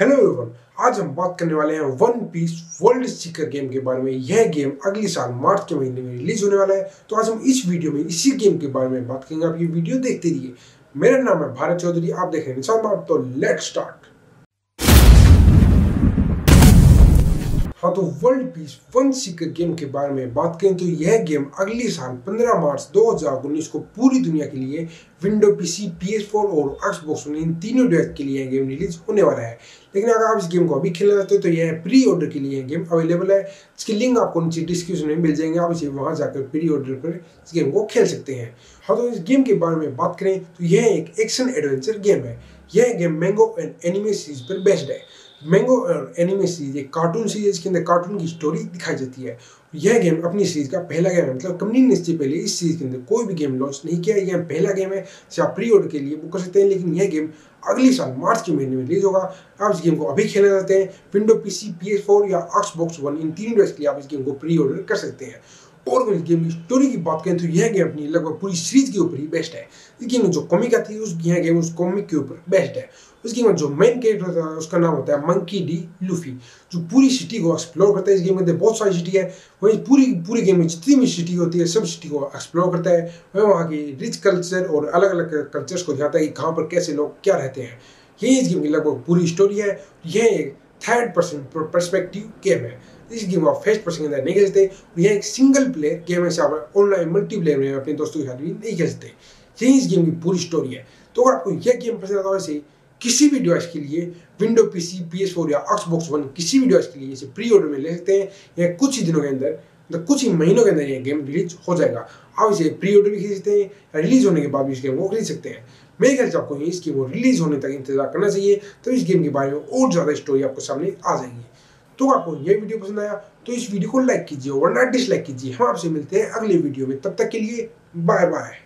Hello everyone, आज हम बात करने वाले हैं one piece world seeker game के बारे में। यह गेम अगले साल मार्च के महीने में रिलीज होने वाला है, तो आज हम इस वीडियो में इसी गेम के बारे में बात करेंगे। आप ये वीडियो देखते रहिए। मेरा नाम है भारत चौधरी, आप देख रहे हैं निशांत भारत, तो लेट्स स्टार्ट। हाँ, तो world piece one seeker game के बारे में बात करें तो यह गेम अगले साल 15 मार्च 2019 को पूरी दुनिया के लिए विंडो पीसी, PS4 और Xbox One इन तीनों डिवाइस के लिए यह गेम रिलीज होने वाला है। लेकिन अगर आप इस गेम को अभी खेलना चाहते हो तो यह प्री ऑर्डर के लिए यह गेम अवेलेबल है, इसकी लिंक आपको नीचे डिस्क्रिप्शन में मिल जाएंगे। आप इसे वहाँ जाकर प्री ऑर्डर पर इस गेम को खेल सकते हैं। हाँ, तो इस गेम के बारे में बात करें तो यह एक एक्शन एडवेंचर गेम है। यह game mango and anime series पर बेस्ड है। मैंगो और एनिमे सीरीज एक कार्टून सीरीज के अंदर कार्टून की स्टोरी दिखाई जाती है। यह गेम अपनी सीरीज का पहला गेम है, मतलब कंपनी ने इससे पहले इस सीरीज के अंदर कोई भी गेम लॉन्च नहीं किया। यह पहला गेम है, इसे आप प्री ऑर्डर के लिए बुक कर सकते हैं। लेकिन यह गेम अगले साल मार्च के महीने में रिलीज होगा। आप इस गेम को अभी खेलना चाहते हैं, विंडो पीसी, PS4 या Xbox One इन तीन डिवाइस के लिए आप इस गेम को प्री ऑर्डर कर सकते हैं। और इस गेम की स्टोरी की बात करें तो यह गेम अपनी लगभग पूरी सीरीज के ऊपर ही बेस्ट है। इस गेम में जो कॉमिक आती है यह गेम उस कॉमिक के ऊपर बेस्ट है। इस गेम में जो मेन कैरेक्टर होता है उसका नाम होता है मंकी डी लूफी, जो पूरी सिटी को एक्सप्लोर करता है। इस गेम के अंदर बहुत सारी सिटी है, वहीं पूरी गेम में जितनी भी सिटी होती है सब सिटी को एक्सप्लोर करता है। वह वहाँ की रिच कल्चर और अलग अलग कल्चर्स को दिखाता है कि कहाँ पर कैसे लोग क्या रहते हैं। यही इस गेम की लगभग पूरी स्टोरी है। यह एक थर्ड पर्सन पर्सपेक्टिव गेम है। इस गेम को आप फर्स्ट पर्सन के अंदर नहीं खेल सकते। यह एक सिंगल प्लेयर गेम है, से आप ऑनलाइन मल्टीप्लेयर में अपने दोस्तों के साथ भी नहीं खेल सकते। यही इस गेम की पूरी स्टोरी है। तो अगर आपको यह गेम पसंद आता है, वैसे किसी भी डिवाइस के लिए विंडो पीसी, PS4 या Xbox One किसी भी डिवाइस के लिए इसे प्री ऑर्डर में ले सकते हैं। यह कुछ ही दिनों के अंदर, मतलब कुछ ही महीनों के अंदर यह गेम रिलीज हो जाएगा। आप इसे प्री ऑर्डर भी खरीद सकते हैं या रिलीज होने के बाद भी इस गेम को खरीद सकते हैं। मेरे ख्याल से आपको इस गेम को रिलीज होने तक इंतजार करना चाहिए, तो इस गेम के बारे में और ज़्यादा स्टोरी आपको सामने आ जाएगी। तो आपको यह वीडियो पसंद आया तो इस वीडियो को लाइक कीजिए, वरना डिसलाइक कीजिए। हम आपसे मिलते हैं अगले वीडियो में, तब तक के लिए बाय बाय।